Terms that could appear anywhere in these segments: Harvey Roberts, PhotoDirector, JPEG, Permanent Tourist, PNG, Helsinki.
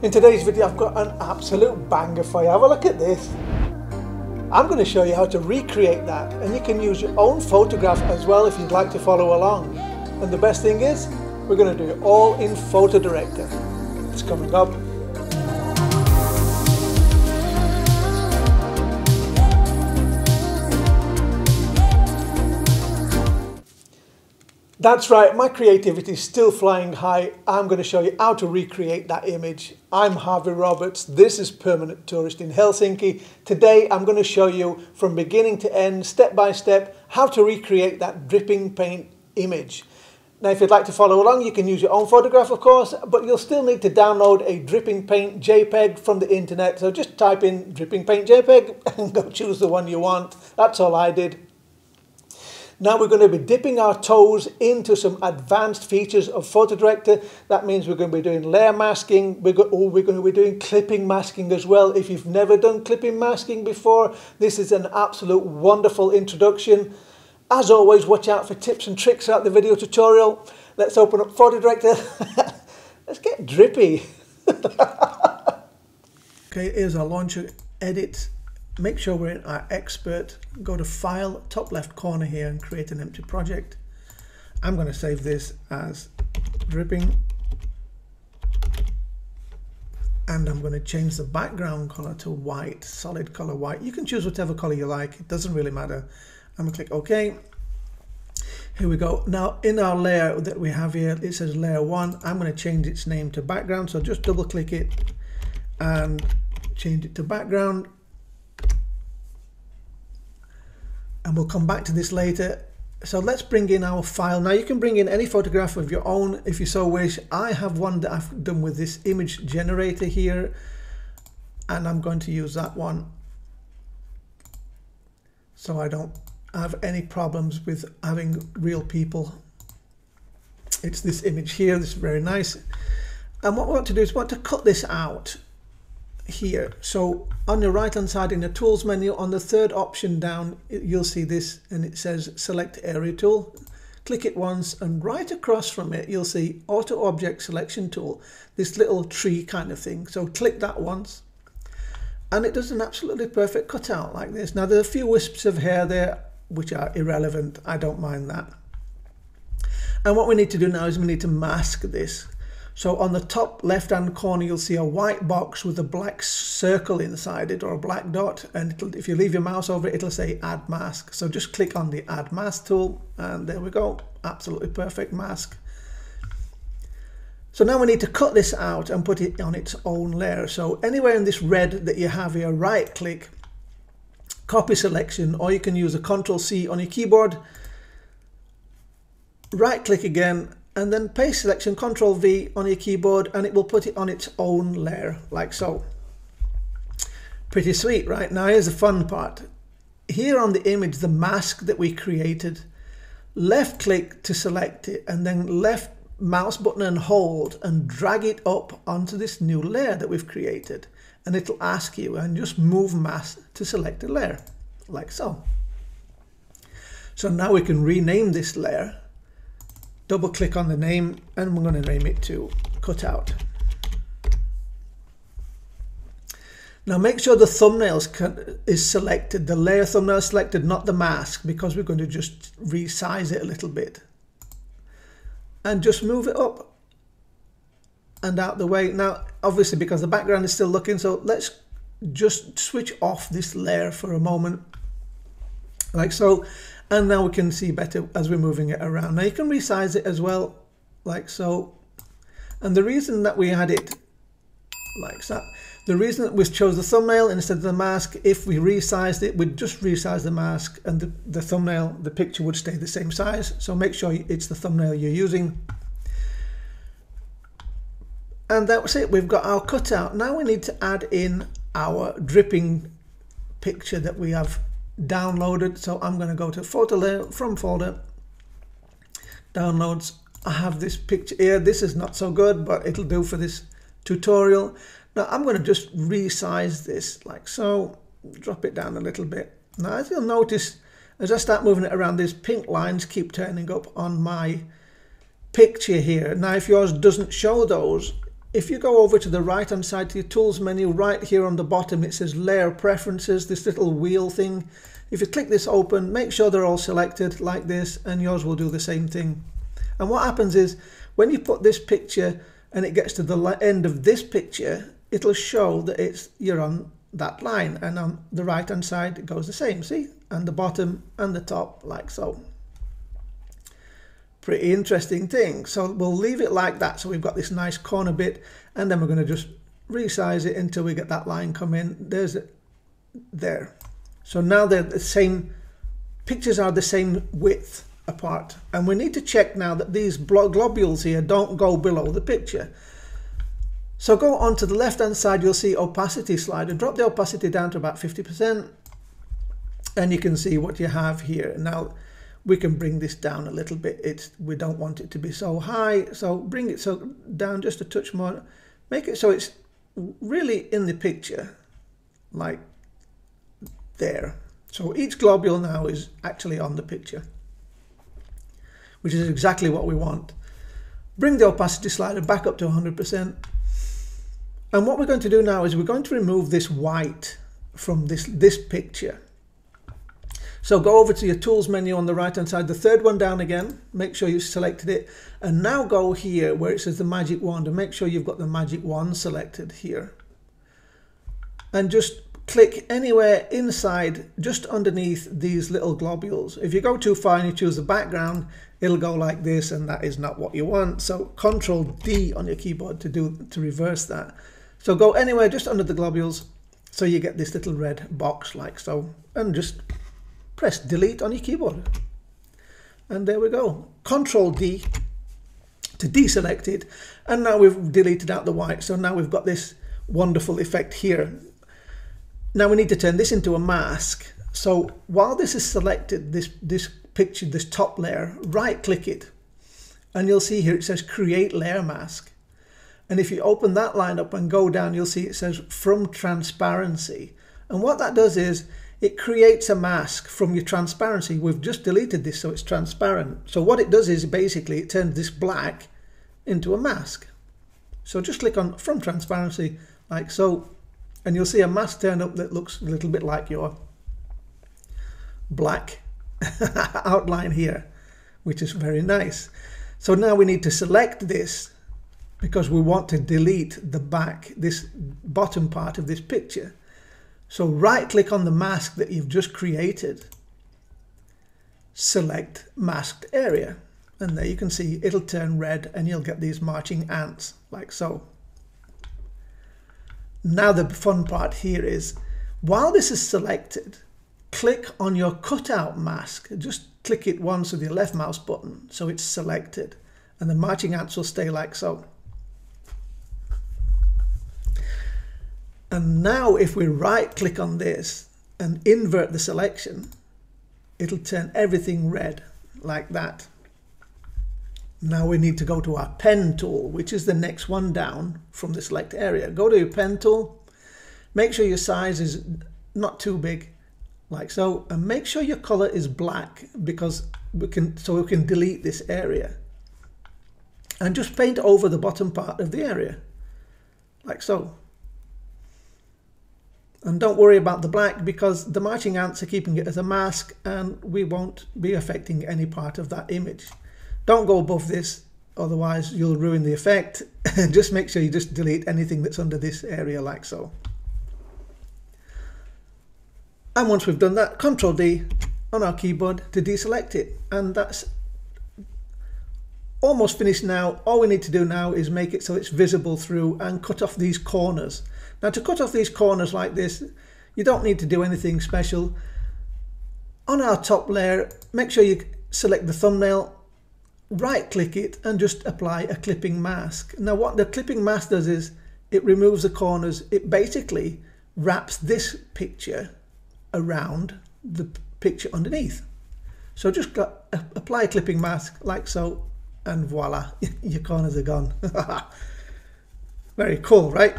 In today's video I've got an absolute banger for you. Have a look at this. I'm going to show you how to recreate that, and you can use your own photograph as well if you'd like to follow along. And the best thing is, we're going to do it all in Photo Director. It's coming up. That's right, my creativity is still flying high. I'm going to show you how to recreate that image. I'm Harvey Roberts, this is Permanent Tourist in Helsinki. Today I'm going to show you from beginning to end, step by step, how to recreate that dripping paint image. Now if you'd like to follow along, you can use your own photograph of course, but you'll still need to download a dripping paint JPEG from the internet. So just type in dripping paint JPEG and go choose the one you want. That's all I did. Now we're going to be dipping our toes into some advanced features of Photo Director. That means we're going to be doing layer masking. We're going to be doing clipping masking as well. If you've never done clipping masking before, this is an absolute wonderful introduction. As always, watch out for tips and tricks throughout the video tutorial. Let's open up Photo Director. Let's get drippy. Okay, here's our launcher. Edit. Make sure we're in our expert, go to file, top left corner here, and create an empty project. I'm going to save this as dripping, and I'm going to change the background color to white, solid color white. You can choose whatever color you like, it doesn't really matter. I'm going to click OK. Here we go. Now in our layer that we have here, it says layer 1. I'm going to change its name to background, so just double click it and change it to background. And we'll come back to this later. So let's bring in our file. Now you can bring in any photograph of your own if you so wish. I have one that I've done with this image generator here, and I'm going to use that one so I don't have any problems with having real people. It's this image here, this is very nice. And what we want to do is we want to cut this out here. So on your right hand side in the tools menu, on the third option down, you'll see this and it says select area tool. Click it once, and right across from it you'll see auto object selection tool, this little tree kind of thing. So click that once and it does an absolutely perfect cutout like this. Now there are a few wisps of hair there which are irrelevant, I don't mind that. And what we need to do now is we need to mask this. So on the top left hand corner you'll see a white box with a black circle inside it, or a black dot, and if you leave your mouse over it, it'll say add mask. So just click on the add mask tool and there we go, absolutely perfect mask. So now we need to cut this out and put it on its own layer. So anywhere in this red that you have here, right click, copy selection, or you can use a Ctrl C on your keyboard, right click again, and then paste selection, Ctrl V on your keyboard, and it will put it on its own layer, like so. Pretty sweet, right? Now here's the fun part. Here on the image, the mask that we created, left click to select it, and then left mouse button and hold, and drag it up onto this new layer that we've created. And it'll ask you, and just move mask to select a layer, like so. So now we can rename this layer. Double click on the name and we're going to name it to cutout. Now make sure the thumbnails is selected, the layer thumbnail is selected, not the mask, because we're going to just resize it a little bit. And just move it up and out the way. Now obviously because the background is still looking, so let's just switch off this layer for a moment, like so. And now we can see better as we're moving it around. Now you can resize it as well, like so. And the reason that we had it like that, the reason that we chose the thumbnail instead of the mask, if we resized it, we'd just resize the mask and the thumbnail, the picture would stay the same size. So make sure it's the thumbnail you're using. And that's it, we've got our cutout. Now we need to add in our dripping picture that we have downloaded. So I'm going to go to photo layer, from folder, downloads. I have this picture here. This is not so good, but it'll do for this tutorial. Now I'm going to just resize this like so, drop it down a little bit. Now as you'll notice, as I start moving it around, these pink lines keep turning up on my picture here. Now if yours doesn't show those, If you go over to the right hand side to your tools menu, right here on the bottom it says layer preferences, this little wheel thing. If you click this open, make sure they're all selected like this, and yours will do the same thing. And what happens is when you put this picture and it gets to the end of this picture, it'll show that you're on that line, and on the right hand side it goes the same, see, and the bottom and the top like so. Pretty interesting thing. So we'll leave it like that, so we've got this nice corner bit, and then we're going to just resize it until we get that line come in. There's it there. So now they're the same, pictures are the same width apart, and we need to check now that these globules here don't go below the picture. So go on to the left hand side, you'll see opacity slider, drop the opacity down to about 50% and you can see what you have here. Now we can bring this down a little bit, we don't want it to be so high, so bring it so down just a touch more, make it so it's really in the picture, like there. So each globule now is actually on the picture, which is exactly what we want. Bring the opacity slider back up to 100%. And what we're going to do now is we're going to remove this white from this picture. So go over to your tools menu on the right hand side, the third one down again, make sure you've selected it, and now go here where it says the magic wand, and make sure you've got the magic wand selected here, and just click anywhere inside, just underneath these little globules. If you go too far and you choose the background, it'll go like this, and that is not what you want. So Control D on your keyboard to reverse that. So go anywhere just under the globules, so you get this little red box like so, and just press delete on your keyboard. And there we go. Control D to deselect it, and now we've deleted out the white. So now we've got this wonderful effect here. Now we need to turn this into a mask. So while this is selected, this picture, this top layer, right click it, and you'll see here it says create layer mask. And if you open that line up and go down, you'll see it says from transparency. And what that does is it creates a mask from your transparency. We've just deleted this, so it's transparent. So what it does is basically it turns this black into a mask. So just click on from transparency like so, and you'll see a mask turn up that looks a little bit like your black outline here, which is very nice. So now we need to select this because we want to delete the back, this bottom part of this picture. So right click on the mask that you've just created, select masked area, and there you can see it'll turn red and you'll get these marching ants like so. Now the fun part here is, while this is selected, click on your cutout mask. Just click it once with your left mouse button so it's selected, and the marching ants will stay like so. And now if we right click on this and invert the selection, it'll turn everything red like that. Now we need to go to our pen tool, which is the next one down from the select area. Go to your pen tool, make sure your size is not too big, like so, and make sure your color is black, because we can delete this area. And just paint over the bottom part of the area, like so. And don't worry about the black, because the marching ants are keeping it as a mask and we won't be affecting any part of that image. Don't go above this, otherwise you'll ruin the effect. Just make sure you just delete anything that's under this area like so. And once we've done that, Control D on our keyboard to deselect it. And that's almost finished now. All we need to do now is make it so it's visible through and cut off these corners. Now to cut off these corners like this, you don't need to do anything special. On our top layer, make sure you select the thumbnail, right click it and just apply a clipping mask. Now what the clipping mask does is it removes the corners. It basically wraps this picture around the picture underneath. So just apply a clipping mask like so, and voila, your corners are gone. Very cool, right?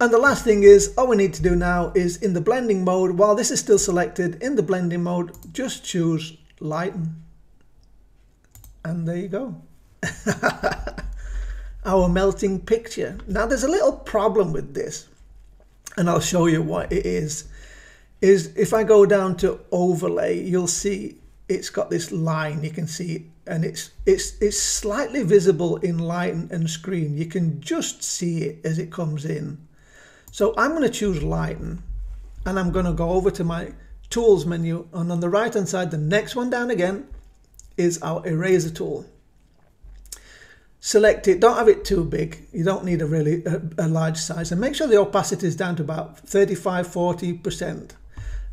And the last thing is, all we need to do now is in the blending mode, while this is still selected, in the blending mode, just choose lighten. And there you go. our melting picture. Now, there's a little problem with this, and I'll show you what it is. If I go down to overlay, you'll see it's got this line, you can see, and it's slightly visible in light and screen. You can just see it as it comes in. So I'm going to choose lighten, and I'm going to go over to my tools menu, and on the right hand side, the next one down again is our eraser tool. Select it, don't have it too big, you don't need a really a large size, and make sure the opacity is down to about 35–40%,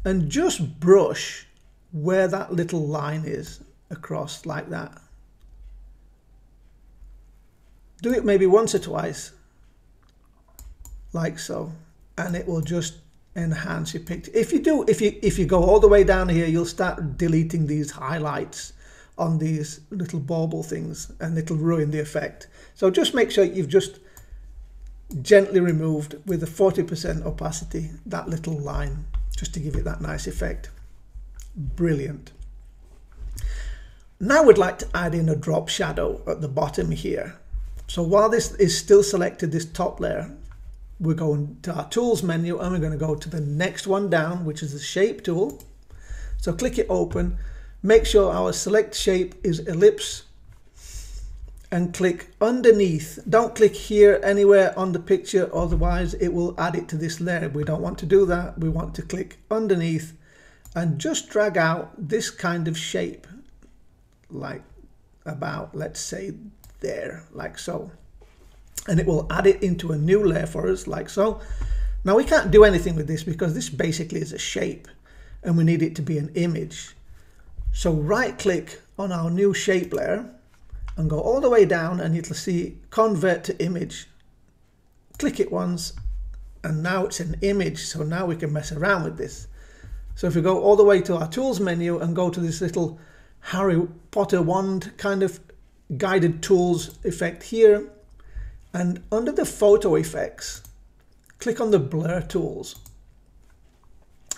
and just brush where that little line is across like that. Do it maybe once or twice, like so, and it will just enhance your picture. If you go all the way down here, you'll start deleting these highlights on these little bauble things, and it'll ruin the effect. So just make sure you've just gently removed with a 40% opacity that little line, just to give it that nice effect. Brilliant. Now we'd like to add in a drop shadow at the bottom here. So while this is still selected, this top layer, we're going to our tools menu, and we're going to go to the next one down, which is the shape tool. So click it open. Make sure our select shape is ellipse and click underneath. Don't click here anywhere on the picture, otherwise it will add it to this layer. We don't want to do that. We want to click underneath and just drag out this kind of shape, like about, let's say, there, like so. And it will add it into a new layer for us, like so. Now we can't do anything with this because this basically is a shape and we need it to be an image. So right click on our new shape layer and go all the way down, and you'll see convert to image. Click it once, and now it's an image. So now we can mess around with this. So if we go all the way to our tools menu and go to this little Harry Potter wand kind of guided tools effect here, and under the photo effects, click on the blur tools.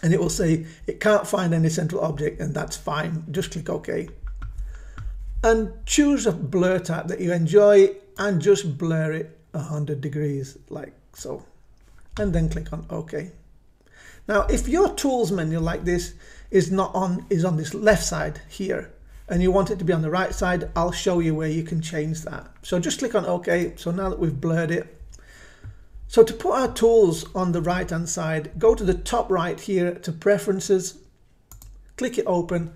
And it will say it can't find any central object, and that's fine. Just click OK. And choose a blur type that you enjoy and just blur it 100 degrees like so. And then click on OK. Now, if your tools menu like this is on this left side here, and you want it to be on the right side, I'll show you where you can change that. So just click on OK. So now that we've blurred it, so to put our tools on the right hand side, go to the top right here to preferences, click it open,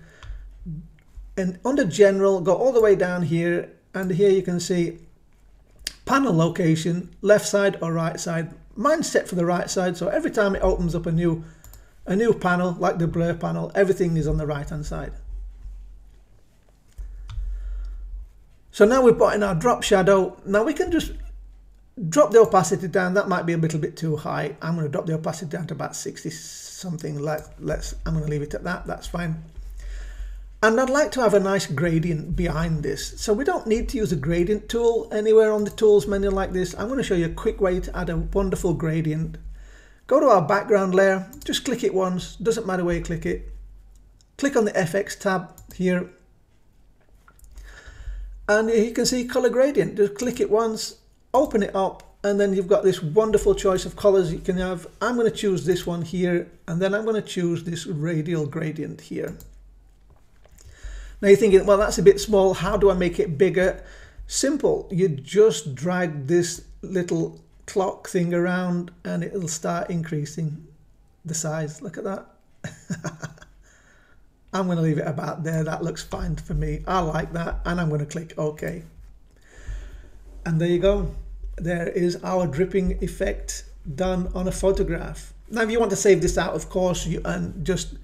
and under general, go all the way down here, and here you can see panel location, left side or right side. Mine's set for the right side, so every time it opens up a new panel, like the blur panel, everything is on the right hand side. So now we've brought in our drop shadow. Now we can just drop the opacity down. That might be a little bit too high. I'm going to drop the opacity down to about 60 something. I'm going to leave it at that. That's fine. And I'd like to have a nice gradient behind this. So we don't need to use a gradient tool anywhere on the tools menu like this. I'm going to show you a quick way to add a wonderful gradient. Go to our background layer. Just click it once. Doesn't matter where you click it. Click on the FX tab here. And you can see color gradient. Just click it once. Open it up, and then you've got this wonderful choice of colors you can have. I'm going to choose this one here, and then I'm going to choose this radial gradient here. Now you're thinking, well, that's a bit small. How do I make it bigger? Simple. You just drag this little clock thing around, and it'll start increasing the size. Look at that. I'm going to leave it about there. That looks fine for me. I like that, and I'm going to click OK. And there you go. There is our dripping effect done on a photograph. Now, if you want to save this out, of course, you just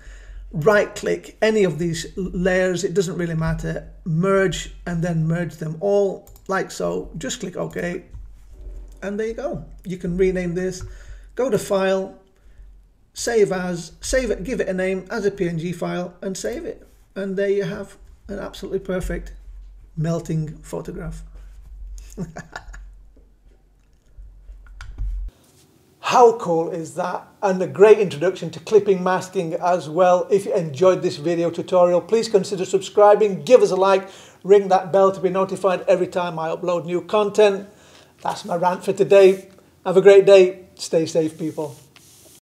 right click any of these layers. It doesn't really matter. Merge, and then merge them all like so. Just click OK. And there you go. You can rename this. Go to File, Save As, save it, give it a name as a PNG file, and save it. And there you have an absolutely perfect melting photograph. How cool is that? And a great introduction to clipping masking as well. If you enjoyed this video tutorial, please consider subscribing, give us a like, ring that bell to be notified every time I upload new content, That's my rant for today. Have a great day. Stay safe, people.